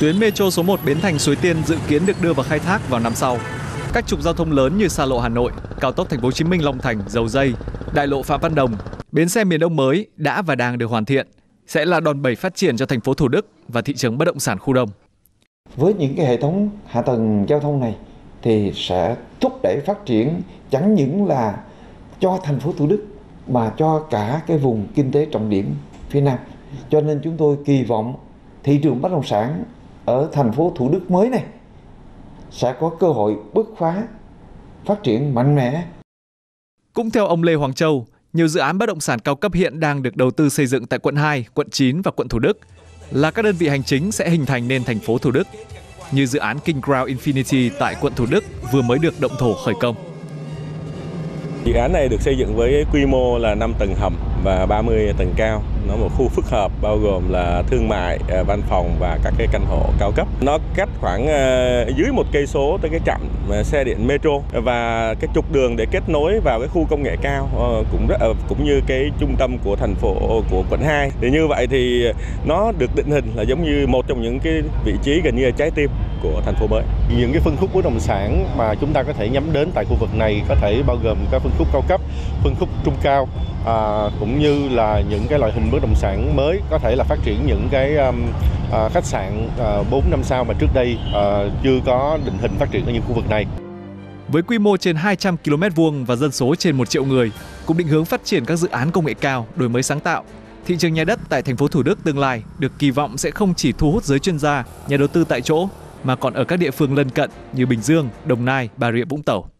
Tuyến metro số 1 Bến Thành Suối Tiên dự kiến được đưa vào khai thác vào năm sau. Các trục giao thông lớn như Xa lộ Hà Nội, cao tốc Thành phố Hồ Chí Minh Long Thành Dầu Dây, đại lộ Phạm Văn Đồng, bến xe miền Đông mới đã và đang được hoàn thiện, sẽ là đòn bẩy phát triển cho thành phố Thủ Đức và thị trường bất động sản khu đông. Với những cái hệ thống hạ tầng giao thông này thì sẽ thúc đẩy phát triển chẳng những là cho thành phố Thủ Đức mà cho cả cái vùng kinh tế trọng điểm phía Nam. Cho nên chúng tôi kỳ vọng thị trường bất động sản ở thành phố Thủ Đức mới này sẽ có cơ hội bứt phá, phát triển mạnh mẽ. Cũng theo ông Lê Hoàng Châu, nhiều dự án bất động sản cao cấp hiện đang được đầu tư xây dựng tại quận 2, quận 9 và quận Thủ Đức là các đơn vị hành chính sẽ hình thành nên thành phố Thủ Đức, như dự án King Crown Infinity tại quận Thủ Đức vừa mới được động thổ khởi công. Dự án này được xây dựng với quy mô là 5 tầng hầm và 30 tầng cao. Nó một khu phức hợp bao gồm là thương mại, văn phòng và các cái căn hộ cao cấp. Nó cách khoảng dưới 1 cây số tới cái trạm xe điện metro và cái trục đường để kết nối vào cái khu công nghệ cao cũng như cái trung tâm của thành phố của quận 2. Thì như vậy thì nó được định hình là giống như một trong những cái vị trí gần như là trái tim của thành phố mới. Những cái phân khúc bất động sản mà chúng ta có thể nhắm đến tại khu vực này có thể bao gồm các phân khúc cao cấp, phân khúc trung cao, cũng như là những cái loại hình bất động sản mới, có thể là phát triển những cái khách sạn 4-5 sao mà trước đây chưa có định hình phát triển ở những khu vực này. Với quy mô trên 200 km² và dân số trên 1 triệu người, cùng định hướng phát triển các dự án công nghệ cao, đổi mới sáng tạo, thị trường nhà đất tại thành phố Thủ Đức tương lai được kỳ vọng sẽ không chỉ thu hút giới chuyên gia, nhà đầu tư tại chỗ, mà còn ở các địa phương lân cận như Bình Dương, Đồng Nai, Bà Rịa Vũng Tàu.